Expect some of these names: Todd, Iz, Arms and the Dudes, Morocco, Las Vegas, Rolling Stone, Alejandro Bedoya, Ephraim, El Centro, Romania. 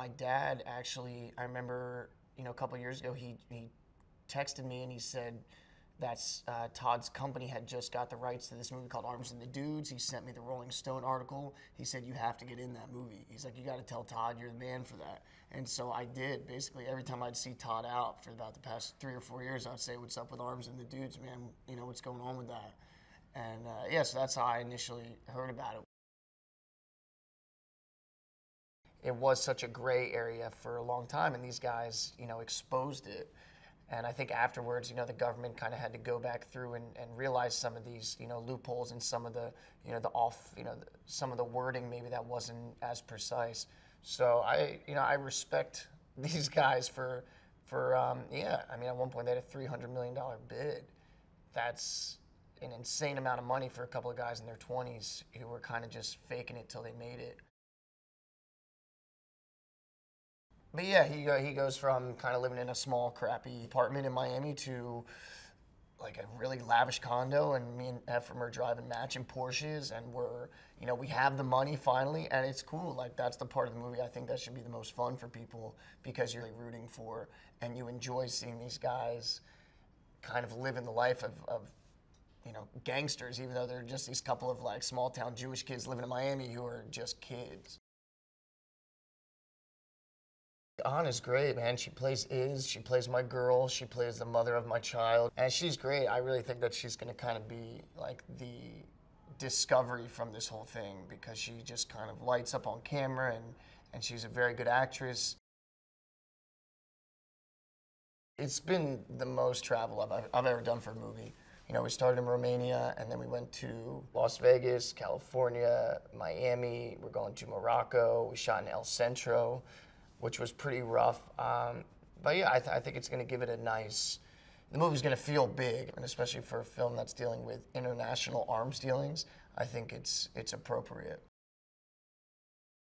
my dad actually, I remember, you know, a couple of years ago, he texted me and he said that's Todd's company had just got the rights to this movie called Arms and the Dudes. He sent me the Rolling Stone article. He said, you have to get in that movie. He's like, you got to tell Todd you're the man for that. And so I did. Basically, every time I'd see Todd out for about the past 3 or 4 years, I'd say, what's up with Arms and the Dudes, man? You know, what's going on with that? And yeah, so that's how I initially heard about it. It was such a gray area for a long time, and these guys, you know, exposed it. And I think afterwards, you know, the government kind of had to go back through and realize some of these, you know, loopholes and some of the, you know, the off, you know, the, some of the wording maybe that wasn't as precise. So I, you know, I respect these guys for yeah. I mean, at one point they had a $300 million bid. That's an insane amount of money for a couple of guys in their 20s who were kind of just faking it till they made it. But yeah, he goes from kind of living in a small, crappy apartment in Miami to like a really lavish condo, and me and Ephraim are driving matching Porsches, and we're, you know, we have the money finally, and it's cool. Like, that's the part of the movie I think that should be the most fun for people, because you're rooting for, and you enjoy seeing these guys kind of living the life of you know, gangsters, even though they're just these couple of like small town Jewish kids living in Miami who are just kids. Anna's great, man. She plays Iz, she plays my girl, she plays the mother of my child, and she's great. I really think that she's going to kind of be like the discovery from this whole thing, because she just kind of lights up on camera, and she's a very good actress. It's been the most travel I've ever done for a movie. You know, we started in Romania, and then we went to Las Vegas, California, Miami. We're going to Morocco. We shot in El Centro, which was pretty rough. But yeah, I think it's gonna give it a nice, the movie's gonna feel big, and especially for a film that's dealing with international arms dealings, I think it's appropriate.